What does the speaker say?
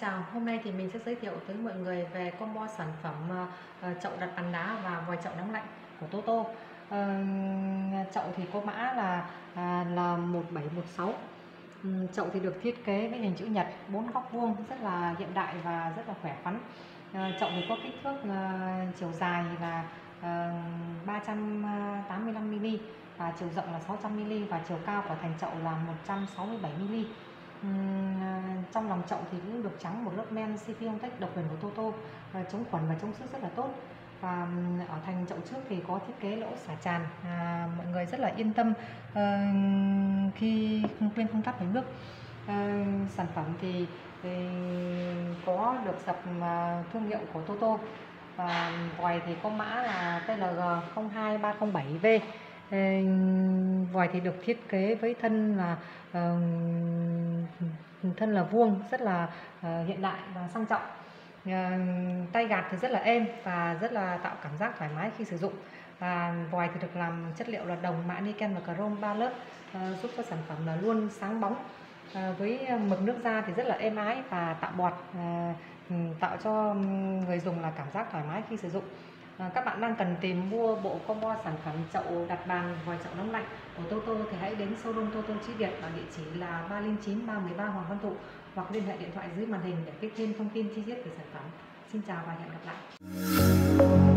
chào, hôm nay thì mình sẽ giới thiệu tới mọi người về combo sản phẩm chậu đặt bàn đá và vòi chậu nóng lạnh của Toto. Chậu thì có mã là 1716. Chậu thì được thiết kế với hình chữ nhật, 4 góc vuông, rất là hiện đại và rất là khỏe khoắn. Chậu thì có kích thước chiều dài là 385mm và chiều rộng là 600mm và chiều cao của thành chậu là 167mm. Trong lòng chậu thì cũng được trắng một lớp men CeFIONtect độc quyền của Toto, chống khuẩn và chống xước rất là tốt. Và ở thành chậu trước thì có thiết kế lỗ xả tràn, mọi người rất là yên tâm khi không tắt bánh nước. Sản phẩm thì có được dập thương hiệu của Toto. Và vòi thì có mã là TLG02307V. Vòi thì được thiết kế với thân là vuông, rất là hiện đại và sang trọng. Tay gạt thì rất là êm và rất là tạo cảm giác thoải mái khi sử dụng. Và vòi thì được làm chất liệu là đồng, mạ niken và chrome 3 lớp, giúp cho sản phẩm là luôn sáng bóng. Với mực nước ra thì rất là êm ái và tạo bọt, tạo cho người dùng là cảm giác thoải mái khi sử dụng. Các bạn đang cần tìm mua bộ combo sản phẩm chậu đặt bàn, vòi chậu nóng lạnh của Toto thì hãy đến showroom Toto Trí Việt ở địa chỉ là 309 313 Hoàng Văn Thụ, hoặc liên hệ điện thoại dưới màn hình để biết thêm thông tin chi tiết về sản phẩm. Xin chào và hẹn gặp lại.